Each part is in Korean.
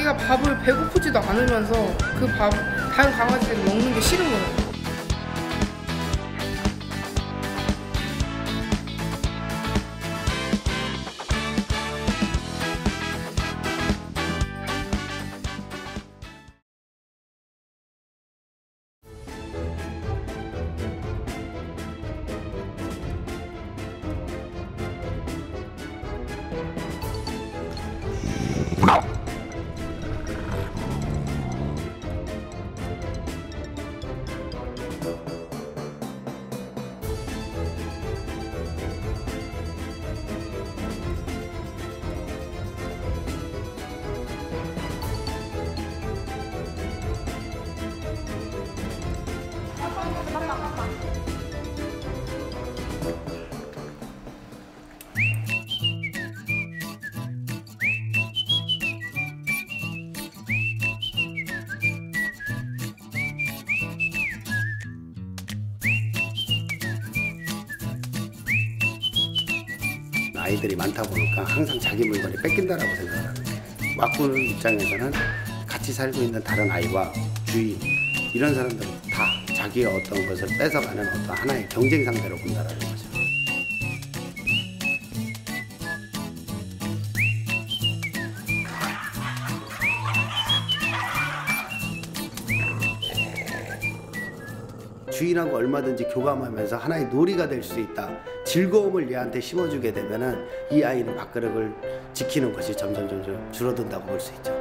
자기가 밥을 배고프지도 않으면서 그 밥 다른 강아지들이 먹는 게 싫은 거예요. 아이들이 많다 보니까 항상 자기 물건이 뺏긴다라고 생각하는데, 왁구는 입장에서는 같이 살고 있는 다른 아이와 주인, 이런 사람들은 다 자기의 어떤 것을 뺏어가는 어떤 하나의 경쟁 상대로 본다라는 거죠. 주인하고 얼마든지 교감하면서 하나의 놀이가 될 수 있다. 즐거움을 얘한테 심어주게 되면은 이 아이는 밥그릇을 지키는 것이 점점 줄어든다고 볼 수 있죠.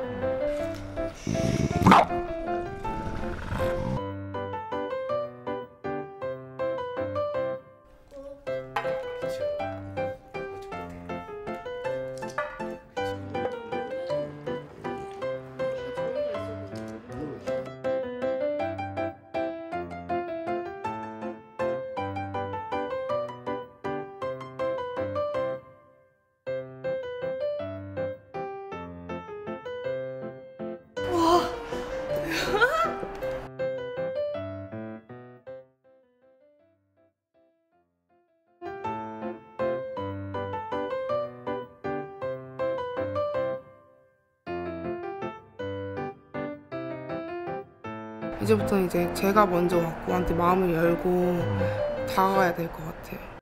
이제부터는 제가 먼저 왁구한테 마음을 열고 다가가야 될 것 같아요.